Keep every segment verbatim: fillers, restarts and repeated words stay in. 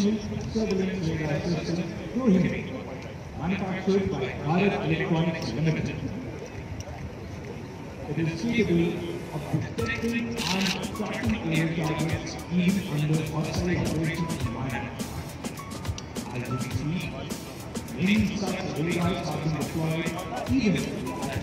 continuous surveillance radar system through him, manufactured by Bharat Electronics Limited. It is capable of detecting and tracking air targets even under hostile operating environment. As you can see, many such radars have been deployed even at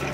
We